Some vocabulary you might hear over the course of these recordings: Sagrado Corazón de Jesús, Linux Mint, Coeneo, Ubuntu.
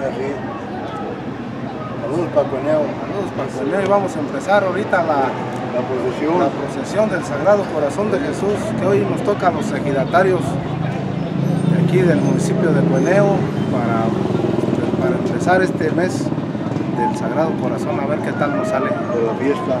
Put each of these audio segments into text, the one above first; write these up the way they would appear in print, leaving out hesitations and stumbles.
me río. Saludos para Coeneo. Saludos para Coeneo. Y vamos a empezar ahorita la procesión del Sagrado Corazón de Jesús, que hoy nos toca a los ejidatarios de aquí del municipio de Coeneo para empezar este mes del Sagrado Corazón, a ver qué tal nos sale de la fiesta.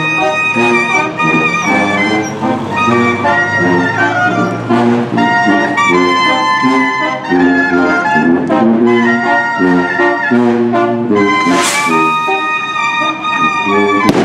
Gracias.